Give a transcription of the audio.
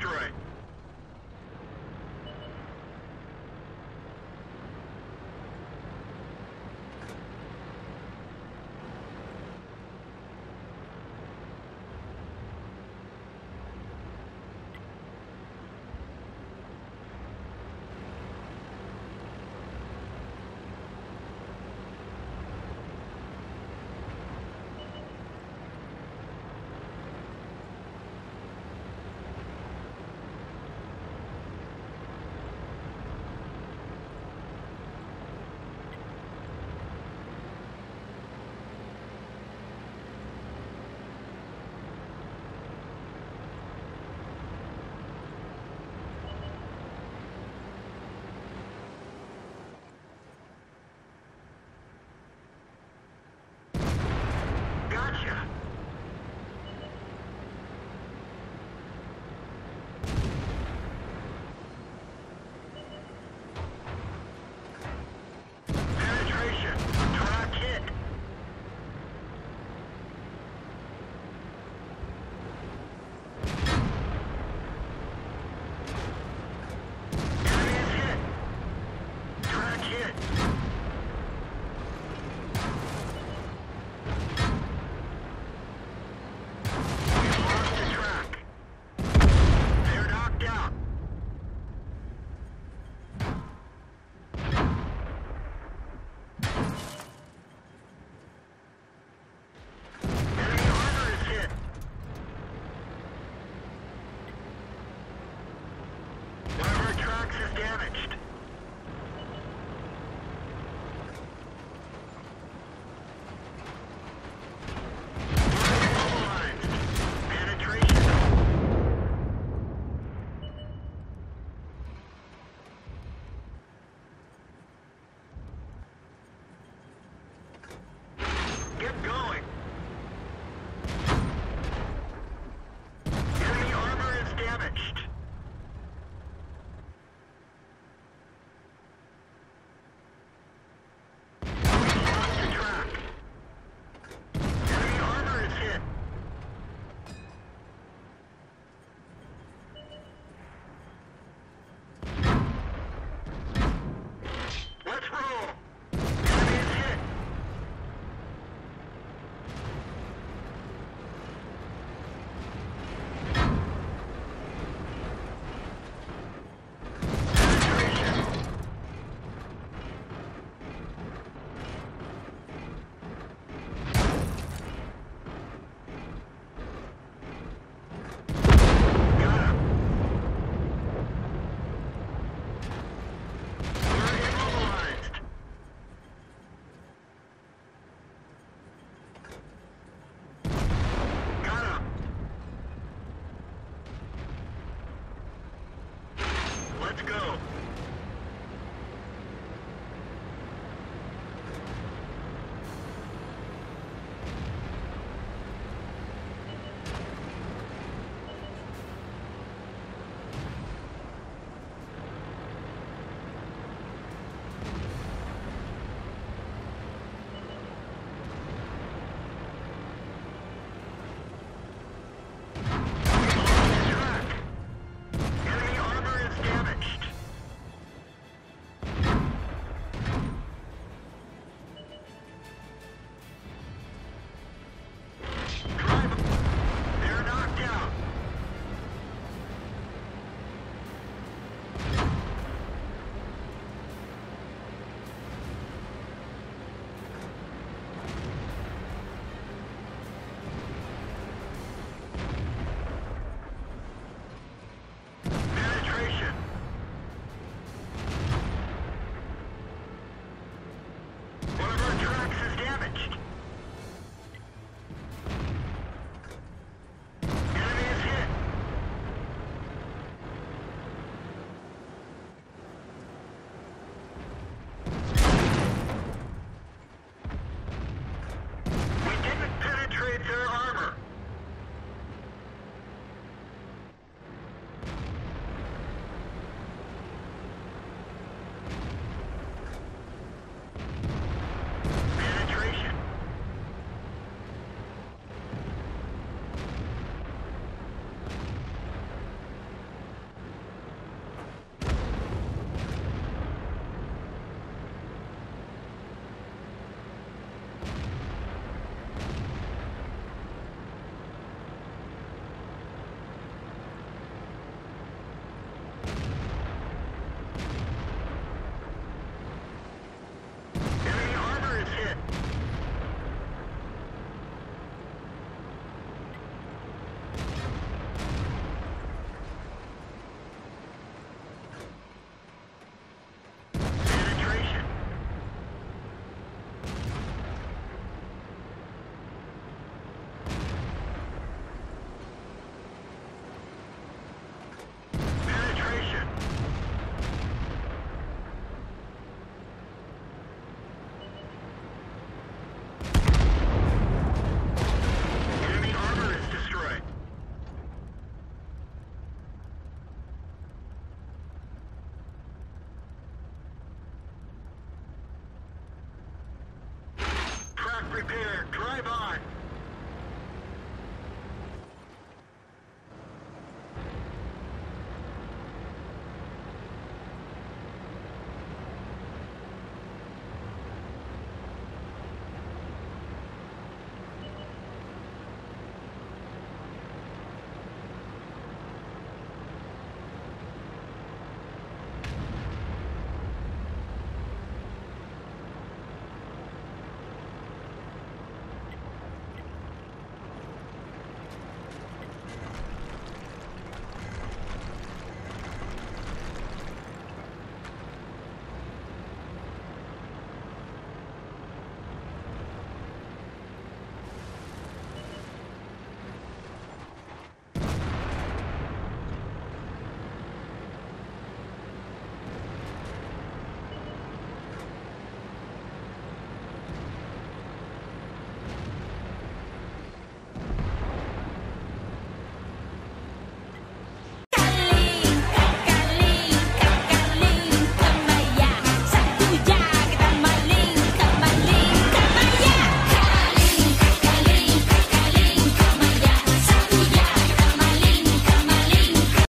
destroy. prepared. Drive on.